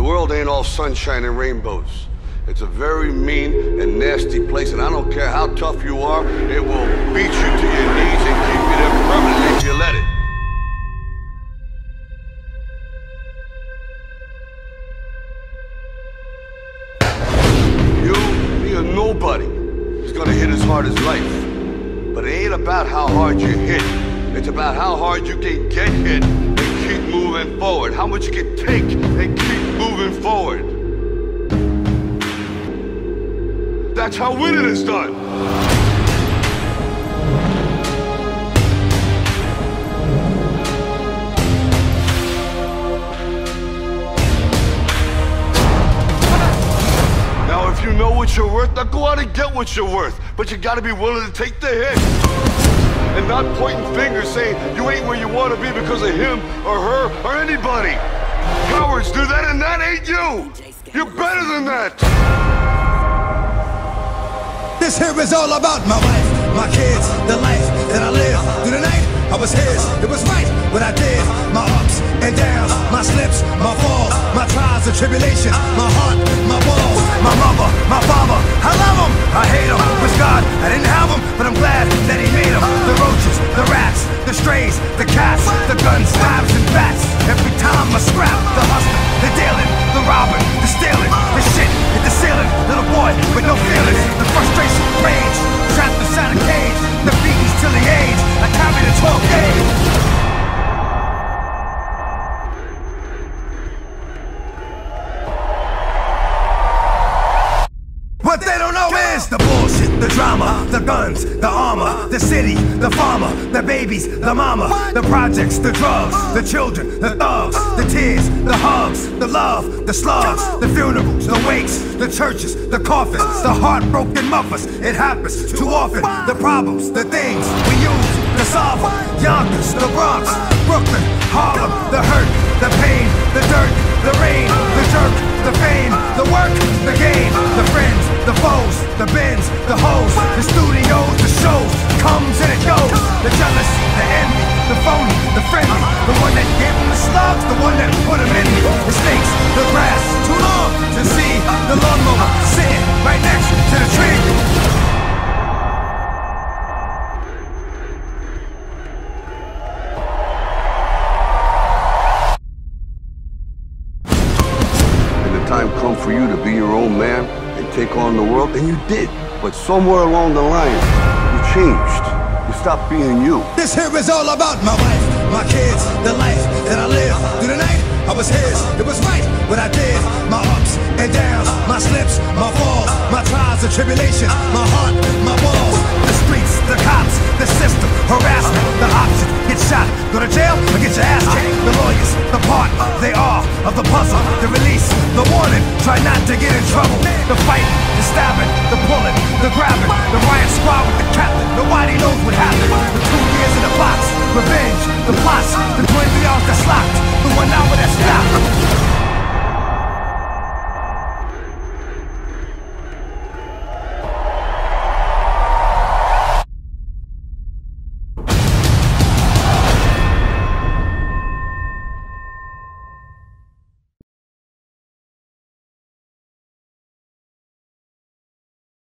The world ain't all sunshine and rainbows. It's a very mean and nasty place, and I don't care how tough you are, it will beat you to your knees and keep you there permanently if you let it. Nobody is gonna hit as hard as life. But it ain't about how hard you hit. It's about how hard you can get hit and keep moving forward. How much you can take and keep moving forward. That's how winning is done. If you know what you're worth, now go out and get what you're worth. But you gotta be willing to take the hit. And not pointing fingers saying you ain't where you wanna be because of him or her or anybody. Cowards do that, and that ain't you. You're better than that. This here is all about my wife, my kids, the life that I live. Through the night, I was his. It was right what I did. My ups and downs, my slips, my falls, my trials and tribulations, my heart, my walls. My mother, my father, I love him, I hate him. With God, I didn't have him, but I'm glad that he made him. The roaches, the rats, the strays, the cats, the guns, knives, and bats. Every time I scrap, the hustling, the dealing, the robbing, the stealing, the shit, hit the ceiling. Little boy with no feelings, the frustration, rage, trapped inside a cage. The beatings till the age, I carried a 12 gauge. What they don't know is the bullshit, the drama, the guns, the armor, the city, the farmer, the babies, the mama, the projects, the drugs, the children, the thugs, the tears, the hugs, the love, the slugs, the funerals, the wakes, the churches, the coffins, the heartbroken muffers. It happens too often. The problems, the things we use to solve them. Yonkers, the Bronx, Brooklyn, Harlem, the hurt, the pain, the dirt, the rain, the jerk, the fame, the work, the game, the friends, the foes, the bins, the hoes, the studios, the shows, comes and it goes. The jealous, the envy, the phony, the friendly, the one that gave him the slugs, the one that put him in me. The snakes, the grass, too long to see, the lawnmower sitting right next to the tree. For you to be your own man and take on the world, and you did. But somewhere along the line, you changed. You stopped being you. This here is all about my wife, my kids, the life that I live. Through the night, I was his. It was right what I did. My ups and downs, my slips, my falls, my trials and tribulations, my heart, my walls. The streets, the cops, the system, harassment, the option. Get shot, go to jail, or get your ass kicked. The lawyers, the part they are of the puzzle, the release, the warning. Try not to get in trouble. The fight, the stabbing, the pulling, the grabbing, the riot squad with the captain. Nobody knows what happened. The 2 years in the box, revenge, the plots, the 20 hours that's locked, the 1 hour that's stopped.